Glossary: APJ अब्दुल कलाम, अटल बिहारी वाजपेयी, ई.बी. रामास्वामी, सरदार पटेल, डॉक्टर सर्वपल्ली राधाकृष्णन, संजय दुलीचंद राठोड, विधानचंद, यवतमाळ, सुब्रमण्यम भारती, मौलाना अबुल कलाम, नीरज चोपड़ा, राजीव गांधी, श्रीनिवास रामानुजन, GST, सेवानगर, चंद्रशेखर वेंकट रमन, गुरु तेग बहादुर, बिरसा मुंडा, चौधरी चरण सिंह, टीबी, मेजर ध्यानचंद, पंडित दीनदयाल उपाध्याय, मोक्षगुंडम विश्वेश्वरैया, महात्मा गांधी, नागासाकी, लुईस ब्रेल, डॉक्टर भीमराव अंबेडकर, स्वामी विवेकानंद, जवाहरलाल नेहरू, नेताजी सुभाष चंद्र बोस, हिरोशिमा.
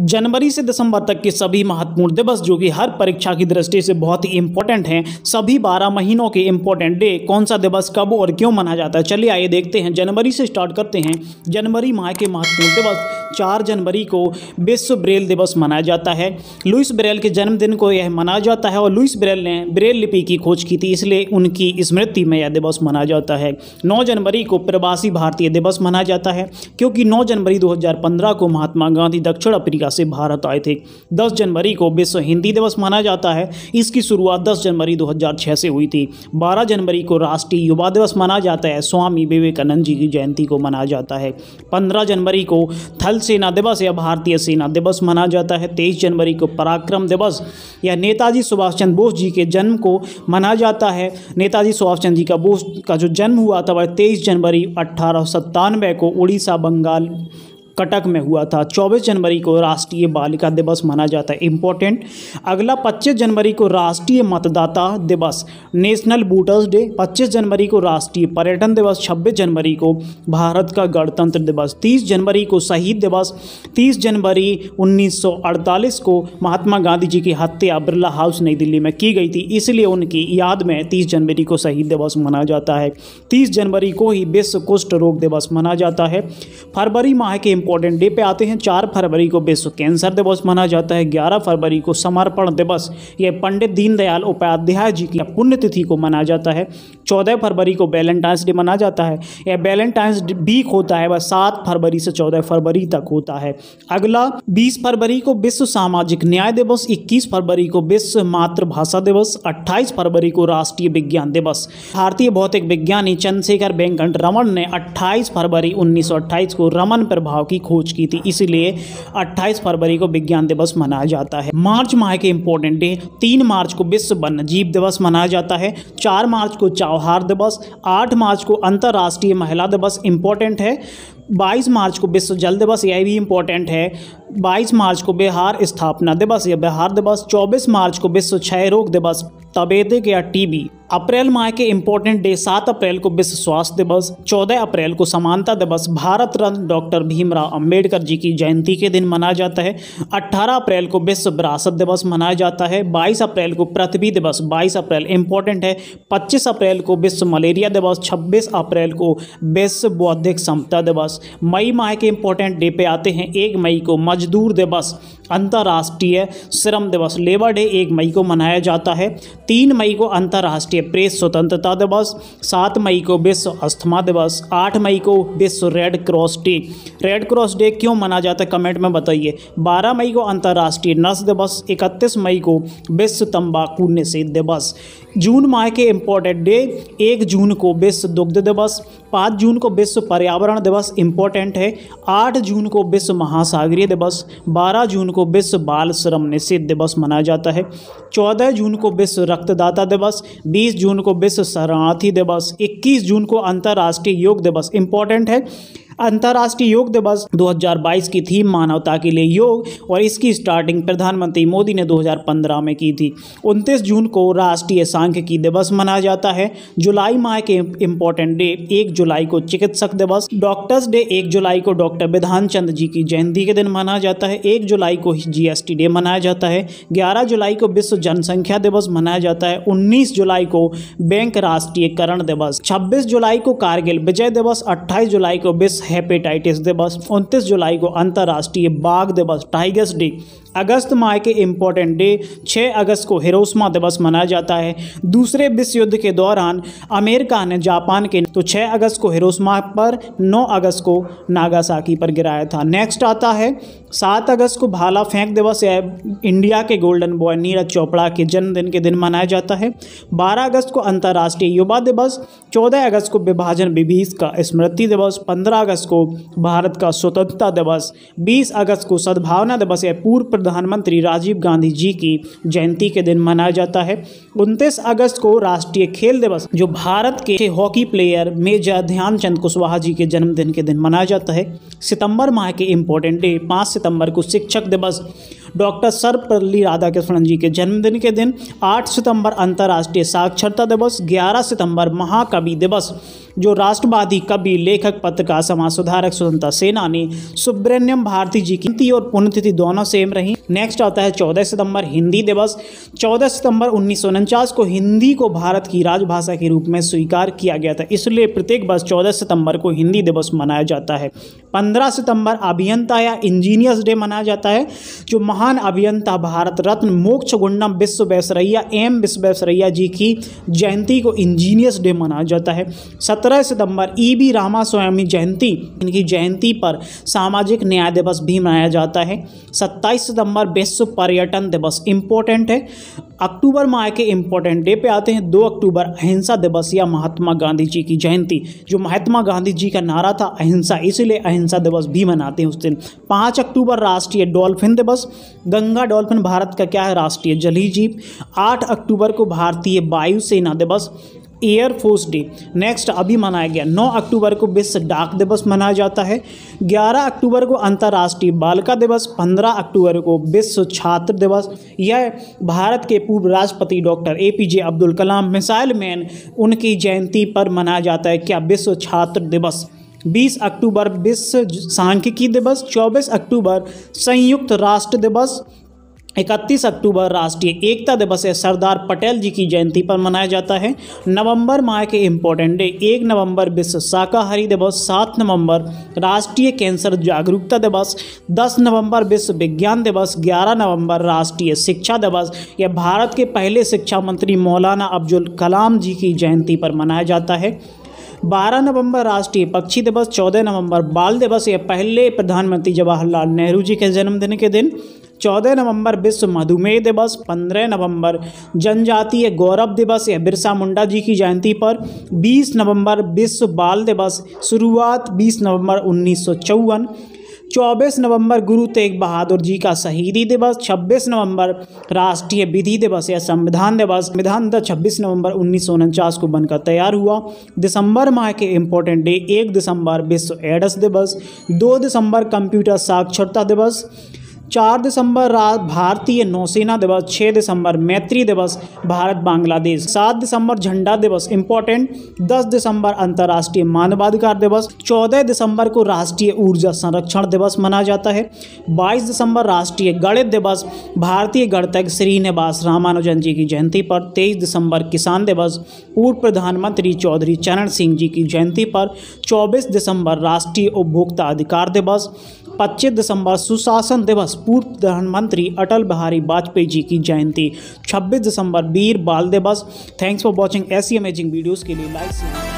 जनवरी से दिसंबर तक के सभी महत्वपूर्ण दिवस जो कि हर परीक्षा की दृष्टि से बहुत ही इंपॉर्टेंट हैं, सभी 12 महीनों के इंपॉर्टेंट डे, कौन सा दिवस कब और क्यों मनाया जाता है, चलिए आइए देखते हैं। जनवरी से स्टार्ट करते हैं। जनवरी माह के महत्वपूर्ण दिवस 4 जनवरी को विश्व ब्रेल दिवस मनाया जाता है। लुईस ब्रेल के जन्मदिन को यह मनाया जाता है और लुईस ब्रेल ने ब्रेल लिपि की खोज की थी, इसलिए उनकी स्मृति में यह दिवस मनाया जाता है। 9 जनवरी को प्रवासी भारतीय दिवस मनाया जाता है क्योंकि 9 जनवरी 2015 को महात्मा गांधी दक्षिण अफ्रीका से भारत आए थे। 10 जनवरी को विश्व हिंदी दिवस मनाया जाता है, इसकी शुरुआत 10 जनवरी 2006 से हुई थी। 12 जनवरी को राष्ट्रीय युवा दिवस मनाया जाता है, स्वामी विवेकानंद जी की जयंती को मनाया जाता है। 15 जनवरी को थल सेना दिवस या भारतीय सेना दिवस मनाया जाता है। 23 जनवरी को पराक्रम दिवस या नेताजी सुभाष चंद्र बोस जी के जन्म को मनाया जाता है। नेताजी सुभाष चंद्र जी का बोस का जो जन्म हुआ था वह 23 जनवरी 1897 को उड़ीसा बंगाल कटक में हुआ था। 24 जनवरी को राष्ट्रीय बालिका दिवस मनाया जाता है, इम्पोर्टेंट। अगला 25 जनवरी को राष्ट्रीय मतदाता दिवस, नेशनल वोटर्स डे। 25 जनवरी को राष्ट्रीय पर्यटन दिवस। 26 जनवरी को भारत का गणतंत्र दिवस। 30 जनवरी को शहीद दिवस। 30 जनवरी 1948 को महात्मा गांधी जी की हत्या बिरला हाउस नई दिल्ली में की गई थी, इसलिए उनकी याद में 30 जनवरी को शहीद दिवस मनाया जाता है। 30 जनवरी को ही विश्व कुष्ठ रोग दिवस मनाया जाता है। फरवरी माह के इंपॉर्टेंट डे पे आते हैं। 4 फरवरी को विश्व कैंसर दिवस मनाया जाता है। 11 फरवरी को समर्पण दिवस, यह पंडित दीनदयाल उपाध्याय जी की पुण्यतिथि को मनाया जाता है। 14 फरवरी को वैलेंटाइंस डे मनाया जाता है, यह वैलेंटाइंस वीक होता है, वह 7 फरवरी से 14 फरवरी तक होता है। अगला 20 फरवरी को विश्व सामाजिक न्याय दिवस। 21 फरवरी को विश्व मातृभाषा दिवस। 28 फरवरी को राष्ट्रीय विज्ञान दिवस। भारतीय भौतिक विज्ञानी चंद्रशेखर वेंकट रमन ने 28 फरवरी 1928 को रमन प्रभाव की खोज की थी, इसीलिए 28 फरवरी को विज्ञान दिवस मनाया जाता है। मार्च माह के इंपॉर्टेंट डे, 3 मार्च को विश्व वन्यजीव दिवस मनाया जाता है। 4 मार्च को चौहार दिवस। 8 मार्च को अंतर्राष्ट्रीय महिला दिवस, इंपॉर्टेंट है। 22 मार्च को विश्व जल दिवस, यह भी इंपॉर्टेंट है। 22 मार्च को बिहार स्थापना दिवस या बिहार दिवस। 24 मार्च को विश्व क्षय रोग दिवस, तबेदक या टीबी। अप्रैल माह के इंपॉर्टेंट डे, 7 अप्रैल को विश्व स्वास्थ्य दिवस। 14 अप्रैल को समानता दिवस, भारत रत्न डॉक्टर भीमराव अंबेडकर जी की जयंती के दिन मनाया जाता है। 18 अप्रैल को विश्व विरासत दिवस मनाया जाता है। 22 अप्रैल को पृथ्वी दिवस, 22 अप्रैल इंपॉर्टेंट है। 25 अप्रैल को विश्व मलेरिया दिवस। 26 अप्रैल को विश्व बौद्धिक समता दिवस। मई माह के इंपॉर्टेंट डे पे आते हैं। 1 मई को मजदूर दिवस, अंतर्राष्ट्रीय श्रम दिवस, लेबर डे 1 मई को मनाया जाता है। 3 मई को अंतर्राष्ट्रीय प्रेस स्वतंत्रता दिवस। 7 मई को विश्व अस्थमा दिवस। 8 मई को विश्व red cross day. Red cross day क्यों मनाया जाता है कमेंट में बताइए। 12 मई को अंतर्राष्ट्रीय नर्स दिवस। 31 मई को विश्व तंबाकू निषेध दिवस। जून माह के इम्पोर्टेंट डे, 1 जून को विश्व दुग्ध दिवस। 5 जून को विश्व पर्यावरण दिवस, इम्पोर्टेंट है। 8 जून को विश्व महासागरीय दिवस। 12 जून को विश्व बाल श्रम निषेध दिवस मनाया जाता है। 14 जून को विश्व रक्तदाता दिवस। 20 जून को विश्व शरणार्थी दिवस। 21 जून को अंतर्राष्ट्रीय योग दिवस, इम्पोर्टेंट है। अंतर्राष्ट्रीय योग दिवस 2022 की थीम मानवता के लिए योग, और इसकी स्टार्टिंग प्रधानमंत्री मोदी ने 2015 में की थी। 29 जून को राष्ट्रीय सांख्यिकी दिवस मनाया जाता है। जुलाई माह के इम्पोर्टेंट डे, 1 जुलाई को चिकित्सक दिवस। डॉक्टर्स डे 1 जुलाई को डॉक्टर विधानचंद जी की जयंती के दिन मनाया जाता है। 1 जुलाई को GST डे मनाया जाता है। 11 जुलाई को विश्व जनसंख्या दिवस मनाया जाता है। 19 जुलाई को बैंक राष्ट्रीयकरण दिवस। 26 जुलाई को कारगिल विजय दिवस। 28 जुलाई को विश्व हेपेटाइटिस दिवस। 29 जुलाई को अंतर्राष्ट्रीय बाघ दिवस, टाइगर्स डे। अगस्त माह के इम्पोर्टेंट डे, 6 अगस्त को हिरोशिमा दिवस मनाया जाता है। दूसरे विश्व युद्ध के दौरान अमेरिका ने जापान के तो 6 अगस्त को हिरोशिमा पर, 9 अगस्त को नागासाकी पर गिराया था। नेक्स्ट आता है 7 अगस्त को भाला फेंक दिवस, या इंडिया के गोल्डन बॉय नीरज चोपड़ा के जन्मदिन के दिन मनाया जाता है। 12 अगस्त को अंतर्राष्ट्रीय युवा दिवस। 14 अगस्त को विभाजन विभीष का स्मृति दिवस। 15 अगस्त को भारत का स्वतंत्रता दिवस। 20 अगस्त को सद्भावना दिवस, या पूर्व प्रधानमंत्री राजीव गांधी जी की जयंती के दिन मनाया जाता है। 29 अगस्त को राष्ट्रीय खेल दिवस, जो भारत के hockey player मेजर ध्यानचंद Kushwaha ji के जन्मदिन के दिन मनाया जाता है। सितंबर माह के इम्पोर्टेंट डे, 5 सितंबर को शिक्षक दिवस, डॉक्टर सर्वपल्ली राधाकृष्णन जी के जन्मदिन के दिन। 8 सितंबर अंतर्राष्ट्रीय साक्षरता दिवस। 11 सितंबर महाकवि दिवस। जो राष्ट्रवादी कवि, लेखक, पत्रकार, समाज सुधारक, स्वतंत्रता सेनानी सुब्रमण्यम भारती जी की और पुण्यतिथि दोनों सेम रही। नेक्स्ट आता है 14 सितंबर हिंदी दिवस। 14 सितंबर 1949 को हिंदी को भारत की राजभाषा के रूप में स्वीकार किया गया था, इसलिए प्रत्येक वर्ष 14 सितंबर को हिंदी दिवस मनाया जाता है। 15 सितंबर अभियंता या इंजीनियर्स डे मनाया जाता है, जो महान अभियंता भारत रत्न मोक्षगुंडम विश्वेश्वरैया एम विश्वेश्वरैया जी की जयंती को इंजीनियर्स डे मनाया जाता है। 17 सितंबर ई.बी. रामास्वामी जयंती, इनकी जयंती पर सामाजिक न्याय दिवस भी मनाया जाता है। 27 सितंबर विश्व पर्यटन दिवस इम्पोर्टेंट है, अक्टूबर माह के इम्पोर्टेंट डे पे आते हैं। 2 अक्टूबर अहिंसा दिवस या महात्मा गांधी जी की जयंती, जो महात्मा गांधी जी का नारा था अहिंसा, इसीलिए अहिंसा दिवस भी मनाते हैं उस दिन। 5 अक्टूबर राष्ट्रीय डॉल्फिन दिवस, गंगा डॉल्फिन भारत का क्या है राष्ट्रीय जलीय जीव। 8 अक्टूबर को भारतीय वायुसेना दिवस, एयरफोर्स डे नेक्स्ट अभी मनाया गया। 9 अक्टूबर को विश्व डाक दिवस मनाया जाता है। 11 अक्टूबर को अंतर्राष्ट्रीय बालिका दिवस। 15 अक्टूबर को विश्व छात्र दिवस। यह भारत के पूर्व राष्ट्रपति doctor APJ अब्दुल कलाम missile man, उनकी जयंती पर मनाया जाता है क्या विश्व छात्र दिवस। 20 अक्टूबर विश्व सांख्यिकी दिवस। 24 अक्टूबर संयुक्त राष्ट्र दिवस। 31 अक्टूबर राष्ट्रीय एकता दिवस है, सरदार पटेल जी की जयंती पर मनाया जाता है। नवंबर माह के इम्पोर्टेंट डे, 1 नवंबर विश्व शाकाहारी दिवस। 7 नवंबर राष्ट्रीय कैंसर जागरूकता दिवस। 10 नवंबर विश्व विज्ञान दिवस। 11 नवंबर राष्ट्रीय शिक्षा दिवस, यह भारत के पहले शिक्षा मंत्री मौलाना अबुल कलाम जी की जयंती पर मनाया जाता है। 12 नवंबर राष्ट्रीय पक्षी दिवस। 14 नवंबर बाल दिवस, यह पहले प्रधानमंत्री जवाहरलाल नेहरू जी के जन्मदिन के दिन। 14 नवंबर विश्व मधुमेह दिवस। 15 नवंबर जनजातीय गौरव दिवस, यह बिरसा मुंडा जी की जयंती पर। 20 नवंबर विश्व बाल दिवस, शुरुआत 20 नवंबर 1954। 24 नवंबर गुरु तेग बहादुर जी का शहीदी दिवस। 26 नवंबर राष्ट्रीय विधि दिवस या संविधान दिवस, संविधान 26 नवंबर 1949 को बनकर तैयार हुआ। दिसंबर माह के इम्पोर्टेंट डे, 1 दिसंबर विश्व एड्स दिवस। 2 दिसंबर कंप्यूटर साक्षरता दिवस। 4 दिसंबर भारतीय नौसेना दिवस। 6 दिसंबर मैत्री दिवस, भारत बांग्लादेश। 7 दिसंबर झंडा दिवस इम्पोर्टेंट। 10 दिसंबर अंतर्राष्ट्रीय मानवाधिकार दिवस। 14 दिसंबर को राष्ट्रीय ऊर्जा संरक्षण दिवस मनाया जाता है। 22 दिसंबर राष्ट्रीय गणित दिवस, भारतीय गणितज्ञ श्रीनिवास रामानुजन जी की जयंती पर। 23 दिसंबर किसान दिवस, पूर्व प्रधानमंत्री चौधरी चरण सिंह जी की जयंती पर। 24 दिसंबर राष्ट्रीय उपभोक्ता अधिकार दिवस। 25 दिसंबर सुशासन दिवस, पूर्व प्रधानमंत्री अटल बिहारी वाजपेयी जी की जयंती। 26 दिसंबर वीर बाल दिवस। Thanks for watching. ऐसी अमेजिंग वीडियोस के लिए लाइक